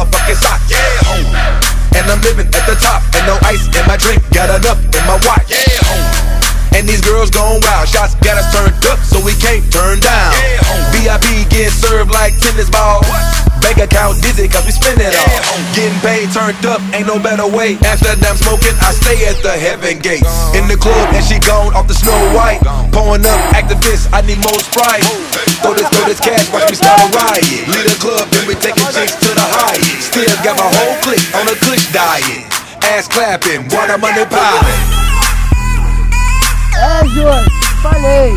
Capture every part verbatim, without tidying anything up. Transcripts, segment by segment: motherfucking sock. Yeah, ho. And I'm living at the top, and no ice in my drink, got enough in my watch. Yeah, ho. And these girls gone wild, shots got us turned up, so we can't turn down. Yeah, V I P getting served like tennis ball. What? Bank account dizzy cause we spend it yeah, all. Home. Getting paid, turned up, ain't no better way. Amsterdam smoking, I stay at the heaven gates. Gone. In the club and she gone off the Snow White. Gone. Pouring up, activists, I need more Sprite. Throw this, throw this cash, watch me start a riot. Lead the club and we taking chicks to the high. Still got my whole clique on a Kush diet. Ass clapping, water money piling. É, Júlio, falei.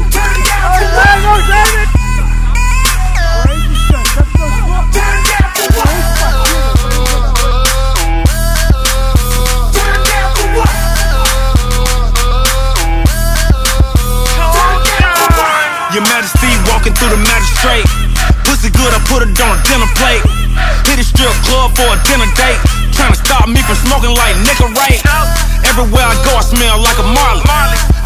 Your Majesty walking through the magistrate. Pussy good, I put it on a dinner plate. Hit a strip club for a dinner date. Trying to stop me from smoking like Nicki, right? Everywhere I go, I smell like a Marley.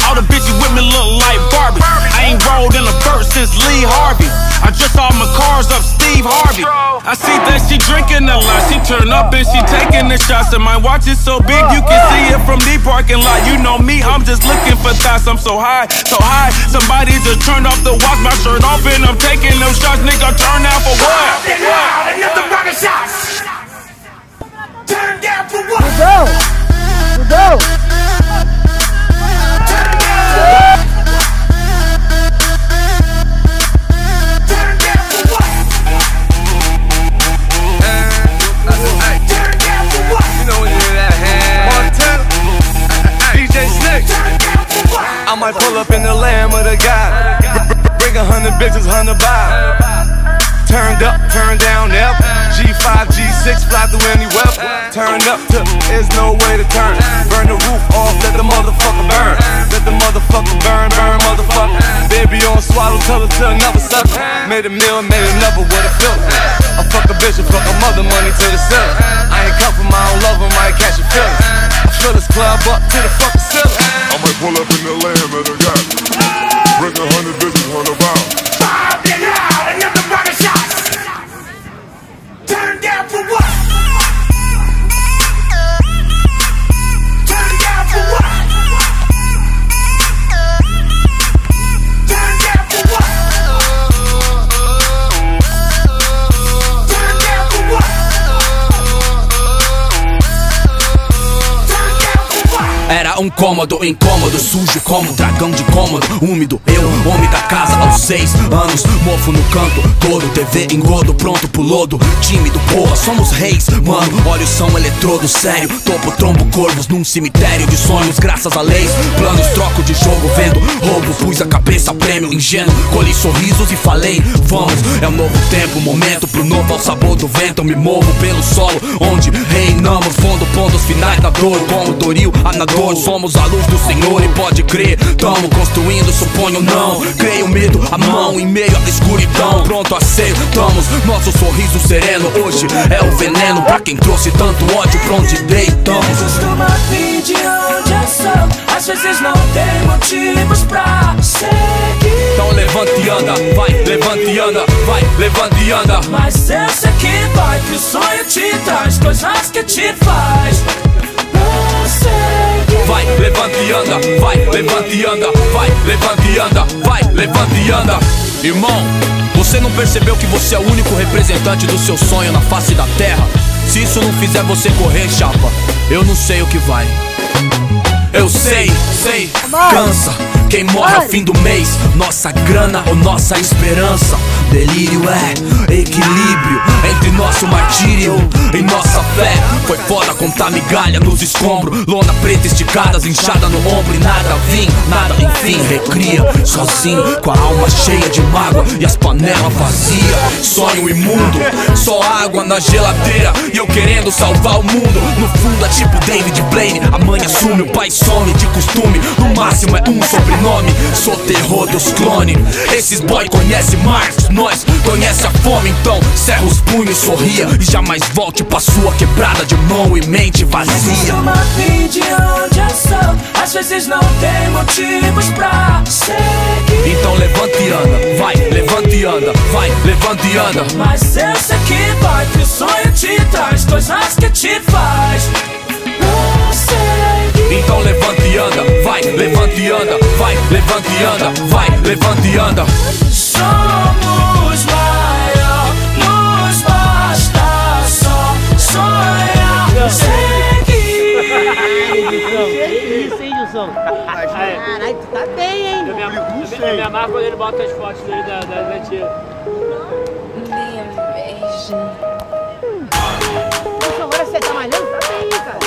All the bitches with me look like Barbie. I ain't rolled in a verse since Lee Harvey. I just saw my cars up Steve Harvey. I see that she drinking a lot. She turn up and she taking the shots. And my watch is so big you can see it from the parking lot. You know me, I'm just looking for thoughts. I'm so high, so high. Somebody just turned off the watch, my shirt off, and I'm taking them shots. Nigga, turn down for what? Another rocket shots. Turn down for what? Let's go. Let's go. I might pull up in the Lamb of the God. Bring a hundred bitches, hundred vibe. Turned up, turned down, F G five, G six, fly through any web. Turned up to, there's no way to turn. Burn the roof off, let the motherfucker burn. Let the motherfucker burn, burn motherfucker. Baby on swallow, tell her to another sucker. Made a meal, made another with a filter. I fuck a bitch and fuck a mother, money to the ceiling. I ain't comfort, I don't love her, might catch a feeling. I fill this club up to the fucking ceiling. I might pull up in the Lamb of the God. Bring a hundred bitches, hundred rounds. Five and out, another round of shots. Turn down for what? Turn down for what? Turn down for what? Turn down for what? Era um cômodo incômodo, sujo como dragão de cômodo, úmido. Eu, homem da casa aos seis anos, mofo no canto, todo T V engodo, pronto pro lodo. Tímido, porra, somos reis, mano. Olhos são eletrodo, sério. Topo, trombo, corvos num cemitério de sonhos, graças a leis. Planos, troco de jogo, vendo roubo. Pus a cabeça, prêmio, ingênuo. Colhi sorrisos e falei, vamos. É um novo tempo, momento pro novo, ao sabor do vento. Eu me movo pelo solo, onde reinamos. Fundo, pontos finais da dor, como Doril, Anador. Somos a luz do Senhor e pode crer. Tamo construindo, suponho não. Creio medo, a mão em meio à escuridão. Pronto, aceitamos nosso sorriso sereno. Hoje é o veneno pra quem trouxe tanto ódio pra onde deitamos. Jesus toma fim de onde ação. Às vezes não tem motivos pra seguir. Então levanta e anda, vai, levanta e anda, vai, levanta e anda. Mas eu sei que vai, que o sonho te traz coisas que te faz. Vai, levanta e anda, vai, levanta e anda, vai, levanta e anda, vai, levanta e anda. Irmão, você não percebeu que você é o único representante do seu sonho na face da terra? Se isso não fizer você correr, chapa, eu não sei o que vai. Eu sei, sei, cansa. Quem morre ao fim do mês, nossa grana ou nossa esperança. Delírio é equilíbrio entre nosso martírio e nossa fé. Foi foda contar migalha nos escombros. Lona preta esticada, inchada no ombro. E nada vim, nada enfim. Recria sozinho, com a alma cheia de mágoa e as panelas vazias. Sonho imundo, só água na geladeira. E eu querendo salvar o mundo. No fundo é tipo David Blaine. A mãe assume, o pai some de costume. No máximo é um sobrenome. Sou terror dos clones. Esses boy conhecem Marx. Nós conhece a fome, então cerra os punhos, sorria e jamais volte pra sua quebrada de mão e mente vazia. Toma fim de onde ação, às vezes não tem motivos pra seguir. Então levanta e anda, vai, levanta e anda, vai, levanta e anda. Mas eu sei que vai, que o sonho te traz e anda, vai, levanta e anda. Somos maior, nos basta só sonhar, seguir. Isso, hein, Júzão? Caralho, tu tá bem, hein? Eu me amarro quando ele bota as fotos dele da, da, da tia. Nossa, agora você tá malhando? Tá bem, cara.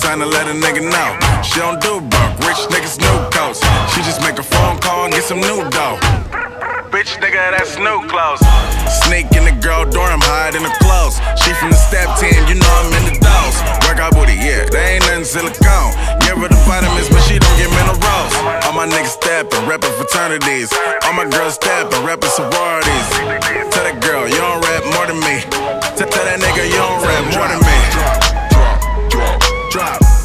Sign to let a nigga know she don't do broke, rich niggas new coats. She just make a phone call and get some new dough. Bitch nigga, that's new clothes. Sneak in the girl dorm, hide in the clothes. She from the step ten, you know I'm in the dolls. Work out booty, yeah, they ain't nothing silicone. Give her the vitamins, but she don't get minerals. All my niggas steppin', rappin' fraternities. All my girls steppin', rappin' sororities. Tell that girl, you don't rap more than me. Tell that nigga, you don't rap more than me. Drop,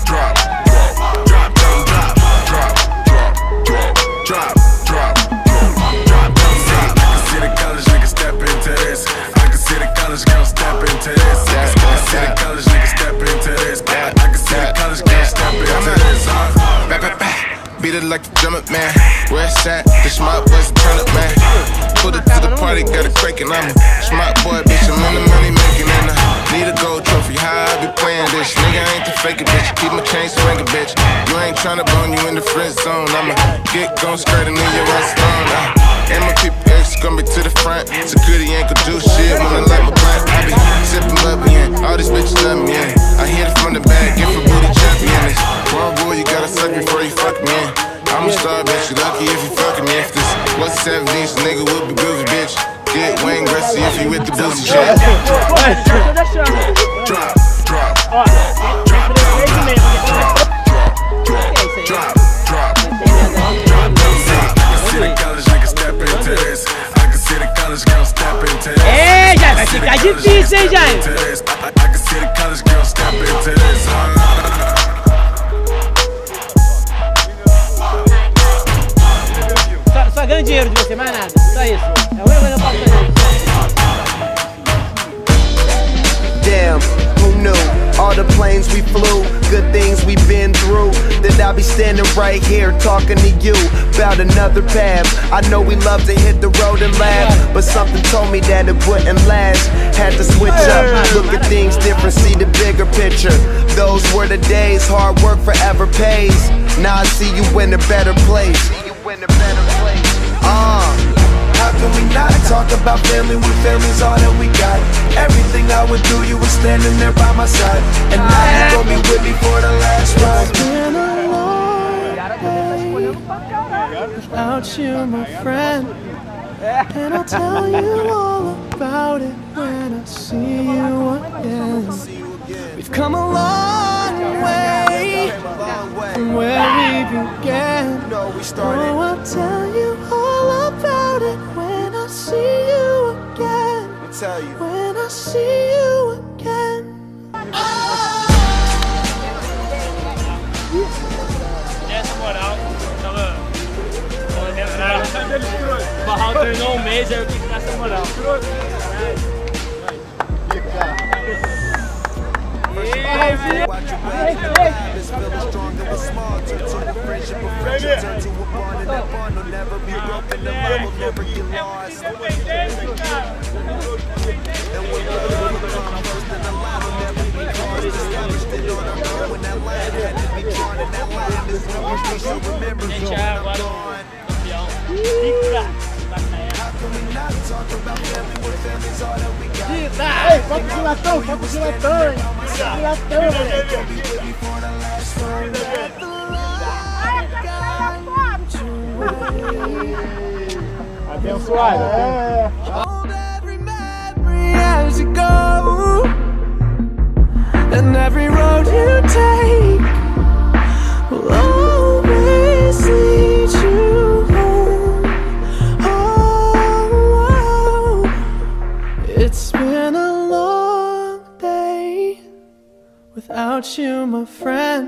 drop, drop, drop, down, drop, drop, drop, drop, drop, drop, drop, drop, drop. I can see the college niggas step into this. I can see the college girls step into this. I can see the college niggas step into this. I can see the college girls step into this. Back, back, back, beat it like the drummer, man. Where it's at, the smart boys turn up, man. Put it to the party, got it cranking on me. Smart boy, bitch, I'm in the money making in the. Need a gold trophy, how I be playing this? Nigga, I ain't the faker, bitch. Keep my chain swinging, bitch. You ain't tryna bone, you in the friend zone. I'ma get gon' skirting in your ass alone. And my P P X gon' be to the front. Security ain't gon' do shit when I light my blunt. I be zipping up, yeah. All these bitches love me, yeah. I hit it from the back, get for booty jumping, yeah. One rule, you gotta suck before you fuck me, yeah. I'm a star, bitch. You lucky if you fucking me. If this was seventeen, nigga would be groovy, bitch. Get Wayne Gracie if you with the boozy shit. Drop, drop, drop, drop, drop, drop, drop. É, já vai ficar difícil, hein, Jani? Ganho dinheiro de você, mais nada, só isso. É o único que eu posso fazer. Damn, who knew? All the planes we flew, good things we've been through. Then I'll be standing right here talking to you about another path. I know we love to hit the road and laugh, but something told me that it wouldn't last. Had to switch up, look at things different, see the bigger picture. Those were the days, hard work forever pays. Now I see you in a better place. In a better place. Uh, how can we not talk about family when family's all that we got? Everything I would do, you were standing there by my side. And now you gon' be with me for the last ride. It's been a long day without you, my friend. And I'll tell you all about it when I see you again. We've come a long way from where we began. Started. Oh, I'll tell you all about it when I see you again. I tell you. When I see you again. Essa moral, ela. O Barral treinou um mês, aí eu tenho que dar essa moral. Gente, é agora o Latão, abençoada. É. and every road you take will always lead you home. Oh, oh, it's been a long day without you, my friend,